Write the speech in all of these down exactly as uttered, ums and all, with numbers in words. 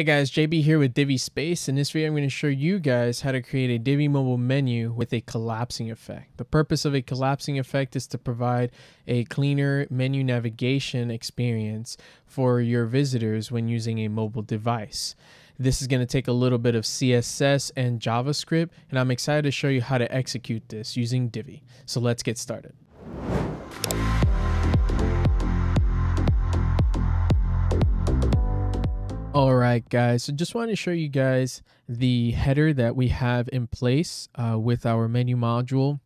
Hey guys, J B here with Divi Space. In this video, I'm going to show you guys how to create a Divi mobile menu with a collapsing effect. The purpose of a collapsing effect is to provide a cleaner menu navigation experience for your visitors when using a mobile device. This is going to take a little bit of C S S and JavaScript, and I'm excited to show you how to execute this using Divi. So let's get started. Alright guys, so just wanted to show you guys the header that we have in place uh, with our menu module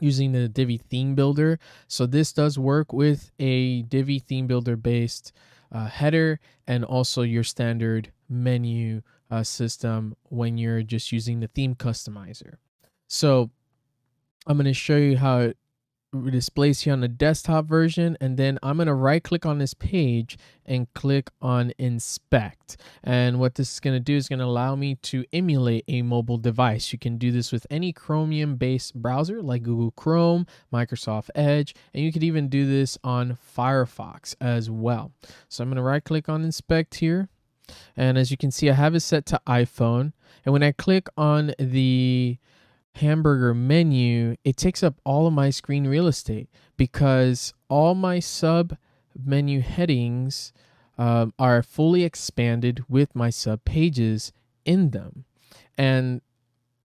using the Divi theme builder. So this does work with a Divi theme builder based uh, header and also your standard menu uh, system when you're just using the theme customizer. So I'm going to show you how it displays here on the desktop version, and then I'm going to right click on this page and click on inspect, and what this is going to do is going to allow me to emulate a mobile device. You can do this with any Chromium based browser like Google Chrome, Microsoft Edge, and you could even do this on Firefox as well. So I'm going to right click on inspect here, and as you can see I have it set to iPhone, and when I click on the hamburger menu, it takes up all of my screen real estate because all my sub menu headings um, are fully expanded with my sub pages in them. And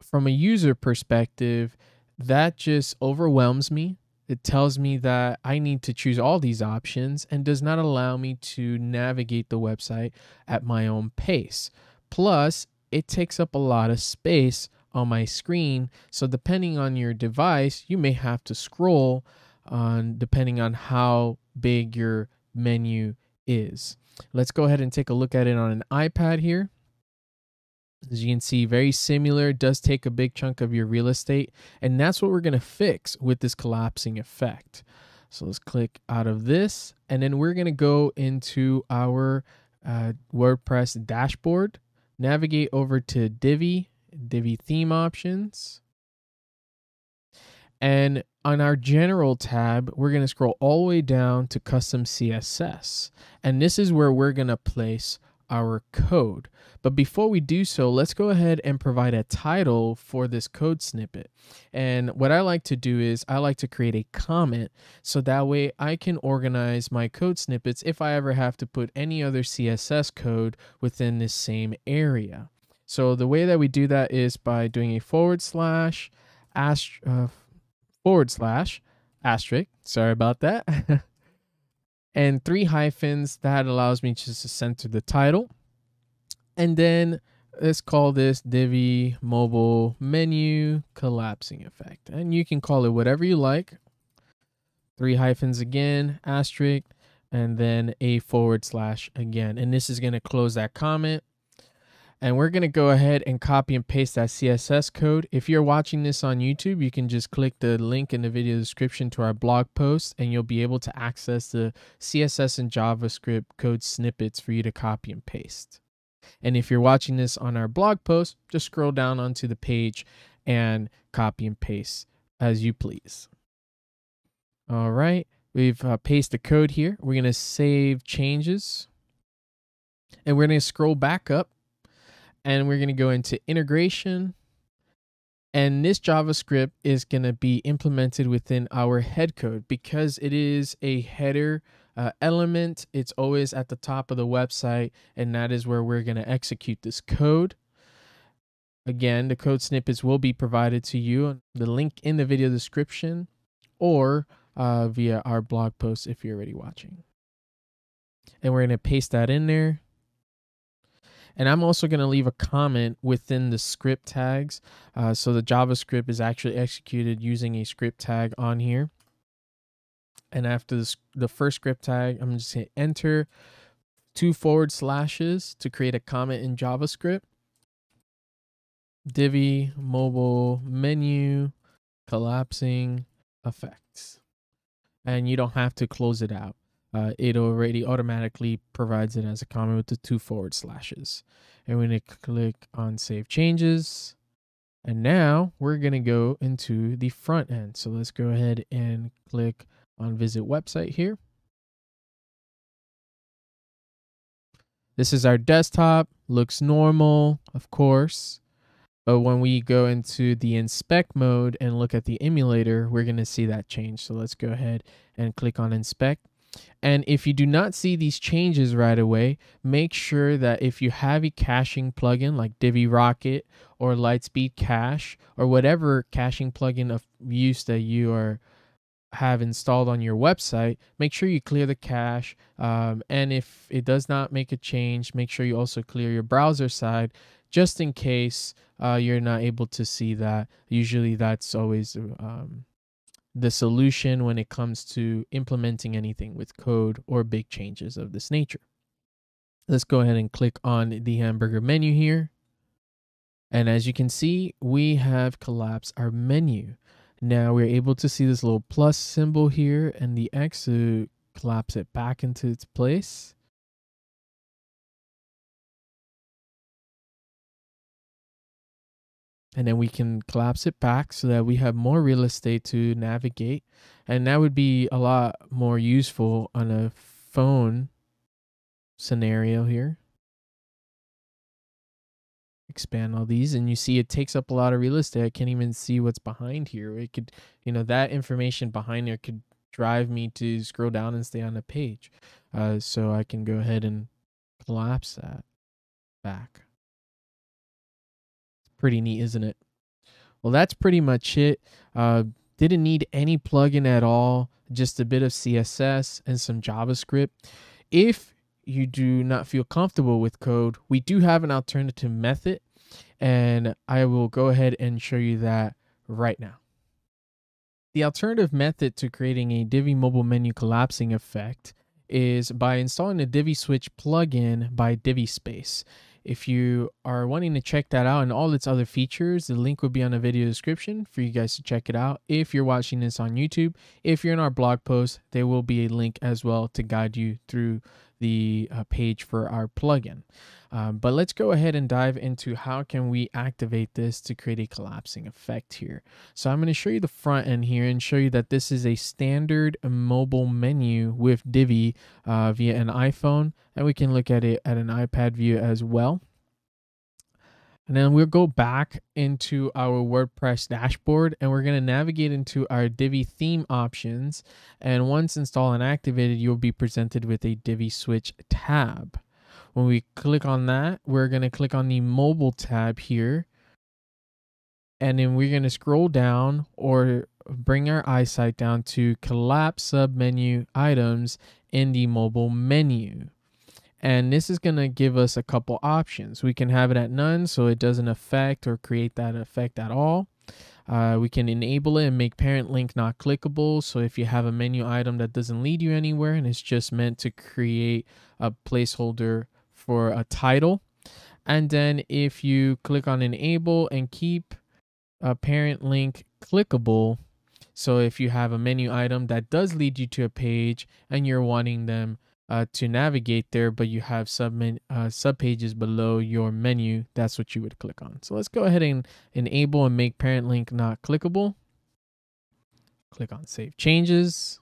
from a user perspective, that just overwhelms me. It tells me that I need to choose all these options and does not allow me to navigate the website at my own pace. Plus, it takes up a lot of space on my screen, so depending on your device you may have to scroll on depending on how big your menu is. Let's go ahead and take a look at it on an iPad here. As you can see, very similar, does take a big chunk of your real estate, and that's what we're going to fix with this collapsing effect. So let's click out of this, and then we're going to go into our uh, WordPress dashboard, navigate over to Divi Divi theme options, and on our general tab we're going to scroll all the way down to custom C S S, and this is where we're going to place our code. But before we do so, let's go ahead and provide a title for this code snippet. And what I like to do is I like to create a comment, so that way I can organize my code snippets if I ever have to put any other C S S code within this same area. So the way that we do that is by doing a forward slash, ast uh, forward slash, asterisk, sorry about that, and three hyphens. That allows me just to center the title. And then let's call this Divi Mobile Menu Collapsing Effect. And you can call it whatever you like. Three hyphens again, asterisk, and then a forward slash again. And this is going to close that comment. And we're going to go ahead and copy and paste that C S S code. If you're watching this on YouTube, you can just click the link in the video description to our blog post, and you'll be able to access the C S S and JavaScript code snippets for you to copy and paste. And if you're watching this on our blog post, just scroll down onto the page and copy and paste as you please. All right, we've uh, pasted the code here. We're going to save changes, and we're going to scroll back up. And we're going to go into integration, and this JavaScript is going to be implemented within our head code because it is a header uh, element. It's always at the top of the website, and that is where we're going to execute this code. Again, the code snippets will be provided to you, the link in the video description, or uh, via our blog post if you're already watching. And we're going to paste that in there. And I'm also going to leave a comment within the script tags. Uh, so the JavaScript is actually executed using a script tag on here. And after this, the first script tag, I'm just going to enter two forward slashes to create a comment in JavaScript. Divi mobile menu collapsing effects. And you don't have to close it out. Uh, it already automatically provides it as a comment with the two forward slashes. And we're going to click on Save Changes. And now we're going to go into the front end. So let's go ahead and click on Visit Website here. This is our desktop. looks normal, of course. But when we go into the inspect mode and look at the emulator, we're going to see that change. So let's go ahead and click on inspect. And if you do not see these changes right away, make sure that if you have a caching plugin like Divi Rocket or LiteSpeed Cache or whatever caching plugin of use that you are have installed on your website, make sure you clear the cache. Um, and if it does not make a change, make sure you also clear your browser side, just in case uh, you're not able to see that. Usually that's always um, the solution when it comes to implementing anything with code or big changes of this nature. Let's go ahead and click on the hamburger menu here. And as you can see, we have collapsed our menu. Now we're able to see this little plus symbol here and the X to collapse it back into its place. And then we can collapse it back so that we have more real estate to navigate. And that would be a lot more useful on a phone scenario here. Expand all these, and you see it takes up a lot of real estate. I can't even see what's behind here. It could, you know, that information behind there could drive me to scroll down and stay on the page. Uh, so I can go ahead and collapse that back. Pretty neat, isn't it? Well, that's pretty much it. Uh, didn't need any plugin at all, just a bit of C S S and some JavaScript. If you do not feel comfortable with code, we do have an alternative method, and I will go ahead and show you that right now. The alternative method to creating a Divi mobile menu collapsing effect is by installing the Divi Switch plugin by Divi Space. If you are wanting to check that out and all its other features, the link will be on the video description for you guys to check it out. If you're watching this on YouTube, if you're in our blog post, there will be a link as well to guide you through the uh, page for our plugin. Um, but let's go ahead and dive into how can we activate this to create a collapsing effect here. So I'm going to show you the front end here and show you that this is a standard mobile menu with Divi uh, via an iPhone, and we can look at it at an iPad view as well. And then we'll go back into our WordPress dashboard, and we're going to navigate into our Divi theme options. And once installed and activated, you'll be presented with a Divi Switch tab. When we click on that, we're going to click on the mobile tab here. And then we're going to scroll down or bring our eyesight down to collapse submenu items in the mobile menu. And this is going to give us a couple options. We can have it at none, so it doesn't affect or create that effect at all. Uh, we can enable it and make parent link not clickable. So if you have a menu item that doesn't lead you anywhere and it's just meant to create a placeholder for a title. And then if you click on enable and keep a parent link clickable, so if you have a menu item that does lead you to a page and you're wanting them Uh, to navigate there, but you have sub uh, sub pages below your menu, that's what you would click on. So let's go ahead and enable and make parent link not clickable. Click on save changes.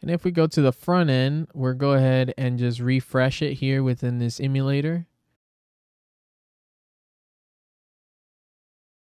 And if we go to the front end, we'll go ahead and just refresh it here within this emulator.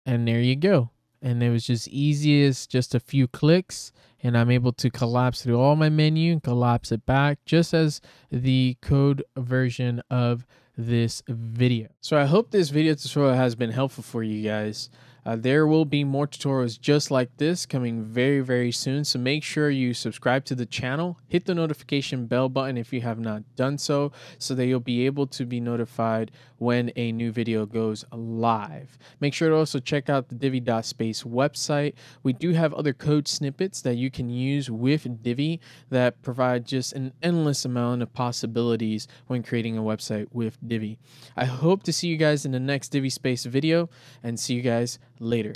And there you go. And it was just easy as just a few clicks, and I'm able to collapse through all my menu and collapse it back just as the code version of this video. So I hope this video tutorial has been helpful for you guys. Uh, there will be more tutorials just like this coming very, very soon. So make sure you subscribe to the channel, hit the notification bell button if you have not done so, so that you'll be able to be notified when a new video goes live. Make sure to also check out the Divi.space website. We do have other code snippets that you can use with Divi that provide just an endless amount of possibilities when creating a website with Divi. I hope to see you guys in the next Divi Space video, and see you guys later.